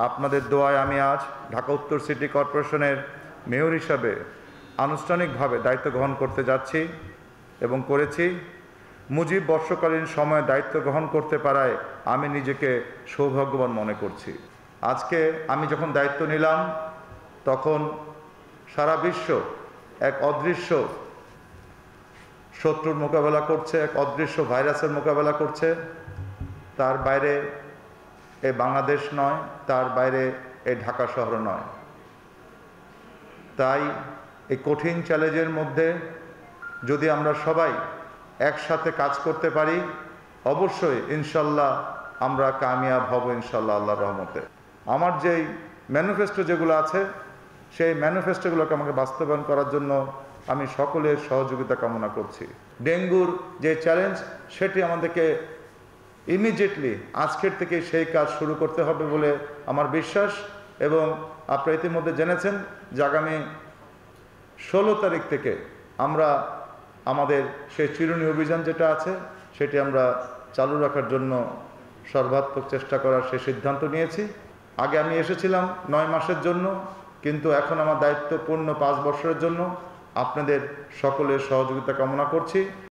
आपनादेर दोआय आमी आज ढाका उत्तर सिटी करपोरेशनेर मेयर हिसाबे आनुष्ठानिकभावे दायित्व ग्रहण करते जाच्छी एबं करेছি मुजिब बर्षकालीन समय दायित्व ग्रहण करते पाराय आमी निजेके सौभाग्यवान मने करছি। आजके आमी जखन दायित्व निलाम तखन सारा विश्व एक अदृश्य शत्रुर मोकाबला करছে, एक अदृश्य भाइरासेर मोकाबला करছে। तार बाइरे ए बांग्लादेश नय, तार बाइरे ए ढाका शहर नय। ताई ए कठिन चैलेंजेर मध्य यदि आमरा सबाई एकसाथे काज करते पारी अवश्य इंशाल्लाह आमरा कामयाब हब इंशाल्लाह आल्लाहर रहमते। आमार जेई मैनिफेस्टो जेगुलो आछे सेई मैनिफेस्टोगुलोके आमाके बास्तबायन करार जोन्नो आमी सकलेर सहयोगिता कामना करছি। डेंगुर जे चैलेंज सेটি আমাদেরকে इमिजिएटलि आजकेर थेके सेई काज शुरू करते हबे बोले आमार विश्वास एबं आपनारा इतिमध्ये जेनेছেন जे आगामी ১৬ तारीख थेके आमरा आमादेर सेई चिरुनी अभियान जेटा आछे सेটি आमरा चालू राखार जोन्नो सर्वात्मक चेष्टा करार सेई सिद्धान्त निয়েছি। आगे आमी एसेছিলাম ৯ মাসের জন্য, কিন্তু এখন আমার দায়িত্বপূর্ণ ৫ বছরের জন্য আপনাদের সকলের সহযোগিতা কামনা করছি।